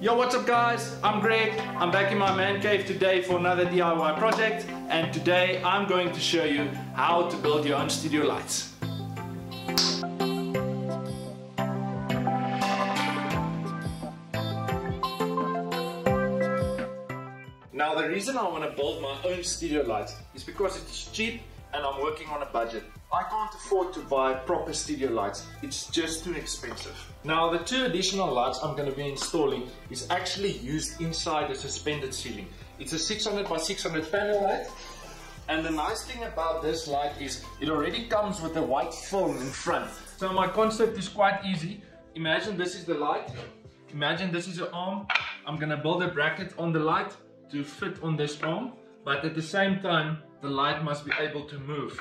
Yo, what's up guys? I'm Greg. I'm back in my man cave today for another DIY project, and today I'm going to show you how to build your own studio lights. Now the reason I want to build my own studio lights is because it's cheap and I'm working on a budget. I can't afford to buy proper studio lights, it's just too expensive. Now the two additional lights I'm going to be installing is actually used inside the suspended ceiling. It's a 600 by 600 panel light, and the nice thing about this light is it already comes with a white film in front. So my concept is quite easy. Imagine this is the light, imagine this is your arm. I'm going to build a bracket on the light to fit on this arm, but at the same time the light must be able to move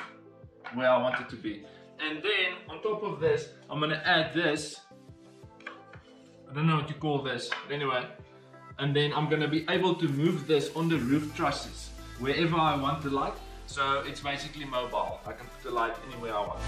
where I want it to be. And then on top of this, I'm going to add this, I don't know what you call this, but anyway, and then I'm going to be able to move this on the roof trusses wherever I want the light. So it's basically mobile, I can put the light anywhere I want.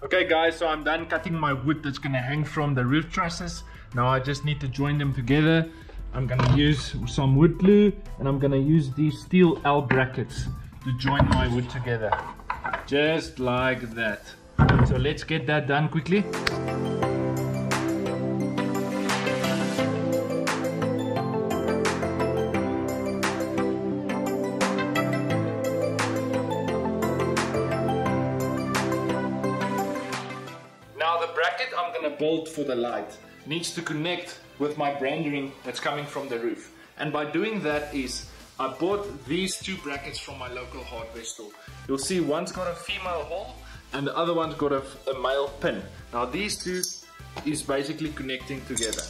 Okay guys, so I'm done cutting my wood that's going to hang from the roof trusses. Now I just need to join them together. I'm going to use some wood glue and I'm going to use these steel L brackets to join my wood together. Just like that. So let's get that done quickly. I'm going to build for the light needs to connect with my branding that's coming from the roof, and by doing that is I bought these two brackets from my local hardware store. You'll see one's got a female hole and the other one's got a male pin. Now these two is basically connecting together.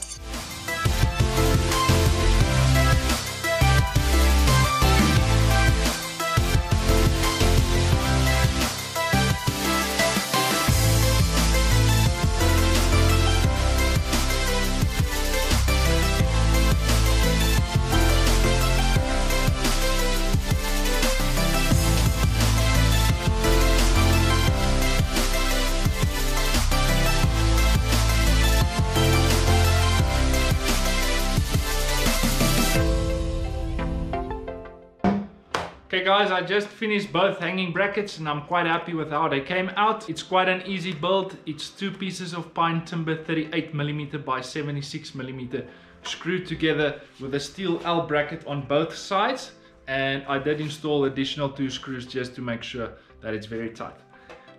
Okay guys, I just finished both hanging brackets and I'm quite happy with how they came out. It's quite an easy build. It's two pieces of pine timber 38mm by 76mm screwed together with a steel L bracket on both sides, and I did install additional two screws just to make sure that it's very tight.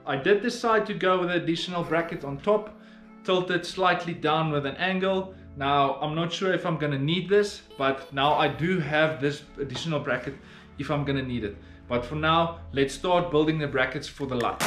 I did decide to go with an additional bracket on top, tilted slightly down with an angle. Now I'm not sure if I'm going to need this, but now I do have this additional bracket if I'm gonna need it. But for now, let's start building the brackets for the light.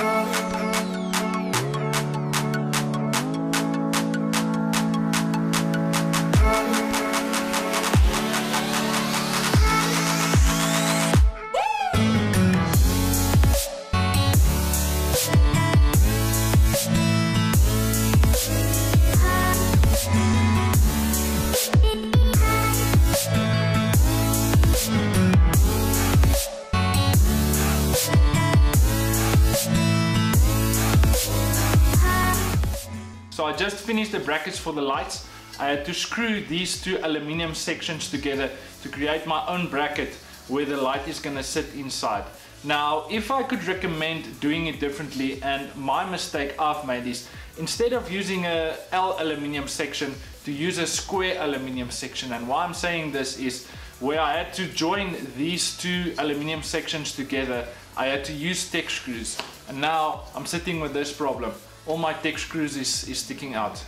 So I just finished the brackets for the lights. I had to screw these two aluminium sections together to create my own bracket where the light is going to sit inside. Now if I could recommend doing it differently, and my mistake I've made is instead of using a L aluminium section to use a square aluminium section. And why I'm saying this is where I had to join these two aluminium sections together, I had to use tech screws, and now I'm sitting with this problem. All my tech screws is sticking out.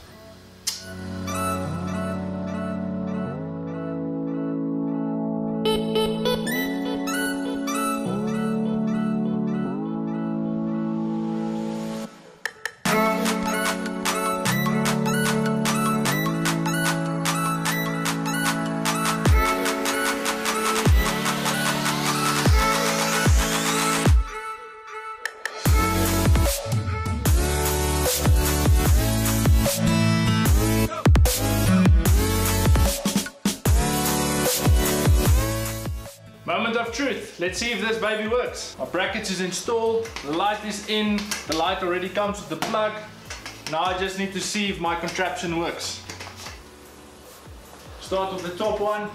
of truth. Let's see if this baby works. Our brackets is installed, the light is in, the light already comes with the plug. Now I just need to see if my contraption works. Start with the top one.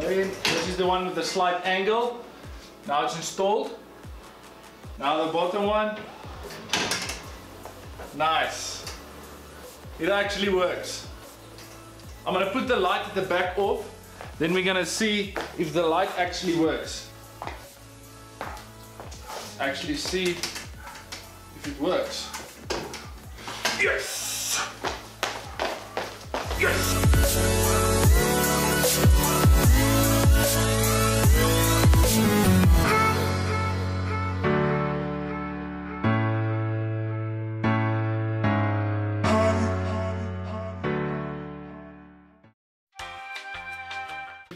Go in. This is the one with the slight angle. Now it's installed. Now the bottom one. Nice. It actually works. I'm going to put the light at the back off. Then we're going to see if the light actually works. Actually see if it works. Yes! Yes!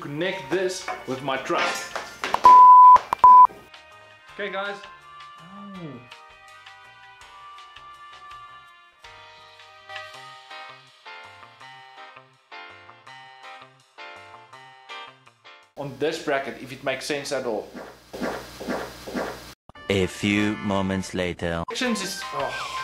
Connect this with my truck. Okay guys. Oh. On this bracket, if it makes sense at all. A few moments later. Actions is... Oh.